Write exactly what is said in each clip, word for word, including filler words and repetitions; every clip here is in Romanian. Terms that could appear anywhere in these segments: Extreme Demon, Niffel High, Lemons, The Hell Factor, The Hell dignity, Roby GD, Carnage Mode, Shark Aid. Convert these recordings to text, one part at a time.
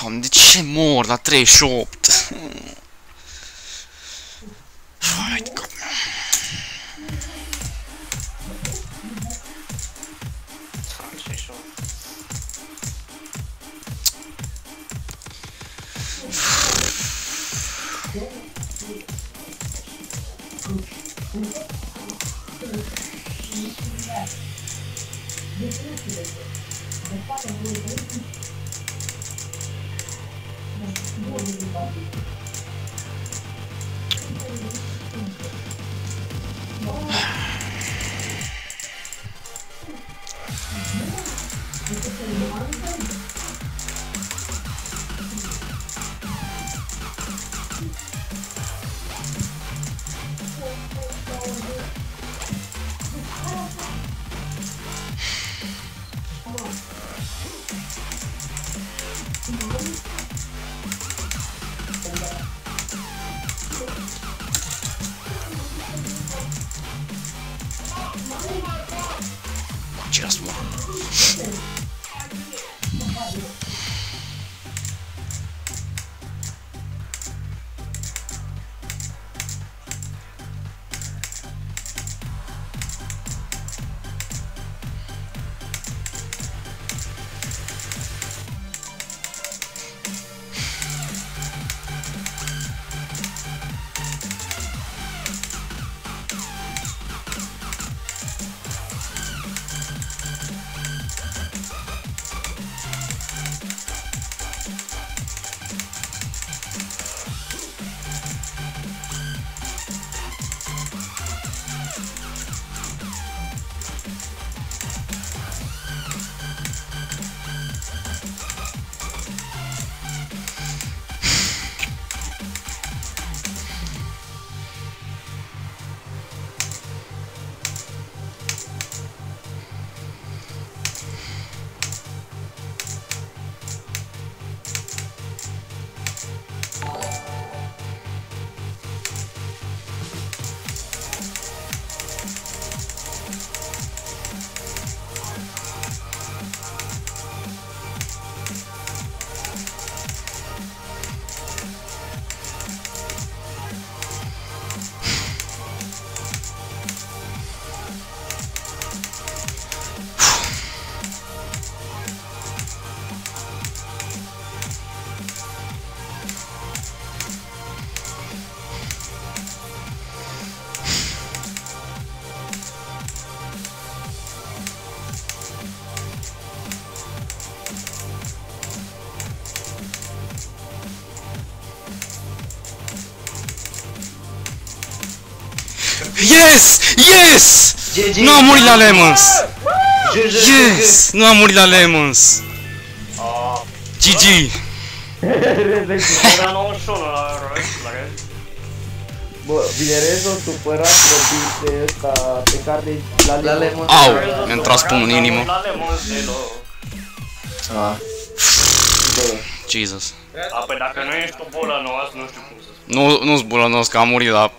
Doamne, de ce mor la treizeci și opt? Just one. Yes! Yes! G G. Nu am murit la Lemons! Yes! Nu am murit la Lemons! Oh. G G! Bă, bine, Rezo supărat de ăsta pe care la Lemons. Au! Mi-am tras pumnul în inimă. Jesus. A, păi dacă nu ești o bolă noastră, nu știu cum să spun. Nu-s bolă noastră, că am murit la...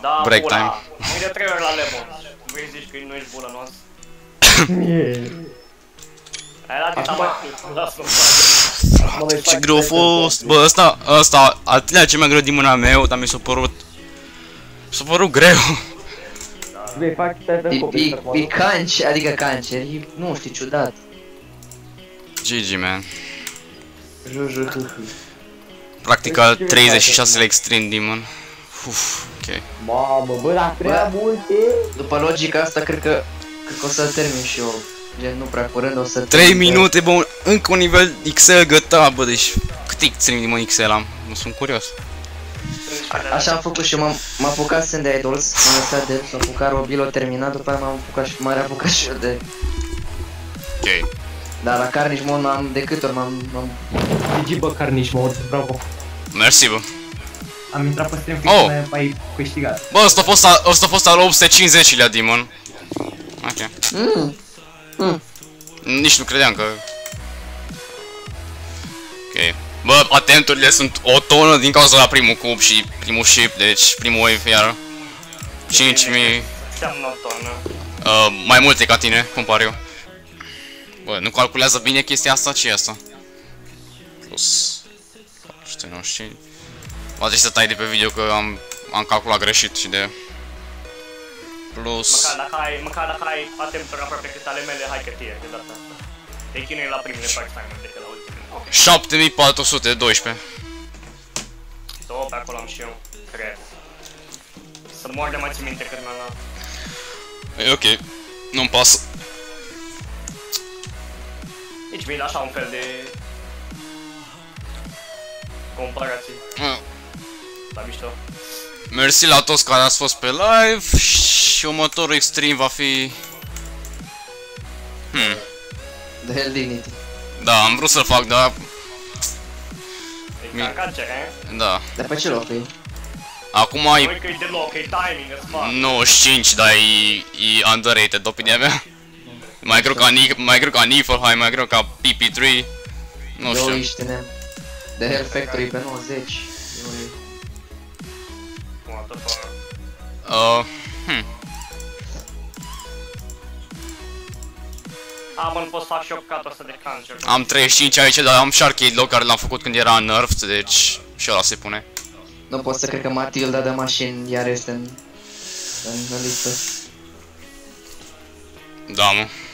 Da, break bula. Time. Măi de trei ori la Lemon. Vrei zici că nu ești bula noastră? Frate, ce greu a fost! Bă, ăsta, ăsta, atâtea ce mai greu din mâna mea, dar mi s-a părut... S-a părut greu. E cancer, adică cancer, e, nu știu, ciudat. G G, man. Practica treizeci și șase la Extreme Demon. Uf, ok. Mamă, bă, dar prea multe. După logica asta, cred că, cred că o să termin și eu. Gen, nu prea curând o să termin. trei minute, bă, un, încă un nivel X L gata, bă, deci cât Extreme Demon X L am? Nu sunt curios. A, așa am făcut și m-am apucat Sand Idols, m-am lăsat de s-a apucat Robi, l-a terminat, după aia m-am apucat și m-am reapucat și eu de... Ok. Dar la Carnage Mode m-am, de câte ori m-am... G G, bă, Carnage Mode, bravo. Mersi, bă. Am intrat pe stream, oh. Mai câștigat. Bă, asta a fost, asta a fost al opt sute cincizecilea Demon. Ok. Mm. Mm. Nici nu credeam că... Ok. Bă, atenturile sunt o tonă din cauza la primul cub și primul ship, deci primul wave iar cinci mii. uh, mai multe ca tine, cum par eu. Bă, nu calculează bine chestia asta? Ce e asta? Plus patru sute nouăzeci și cinci. Va trebui să tai de pe video că am, am calculat greșit și de... Plus... Măcar dacă ai, măcar dacă ai atempturi aproape cât ale mele, hai că tine de data asta. Te chinui la primele part-time-uri decât la ultimele. Okay. șapte mii patru sute doisprezece. Două pe acolo am și eu, cred. Să mor de mai țin minte cât mi-am luat. E ok, nu-mi pasă. Deci vine așa un fel de... comparații. Ah. La mișto. Mersi la toți care ați fost pe live și următorul extreme va fi... Hmm. The Hell Dignity. Da, am vrut să-l fac, dar... E cancer, eh? Da. Dar pe ce loc e? Acum ai... Noi că-i deloc, e timing, e smart. nouăzeci și cinci, dar e, e underrated, opinia mea. Mai greu ca, mai greu ca Niffel High, mai greu ca P P trei. Nu știu. Doiștine. The Hell Factor e pe nouăzeci. What the fuck? Uh, hmm. Am un post fac și opt sute de cancer. Am treizeci și cinci aici, dar am Shark Aid loc care l-am făcut când era nerfed, deci și ăla se pune. Nu pot să cred că Matilda de mașini iar este în, în, în listă. Da, mă.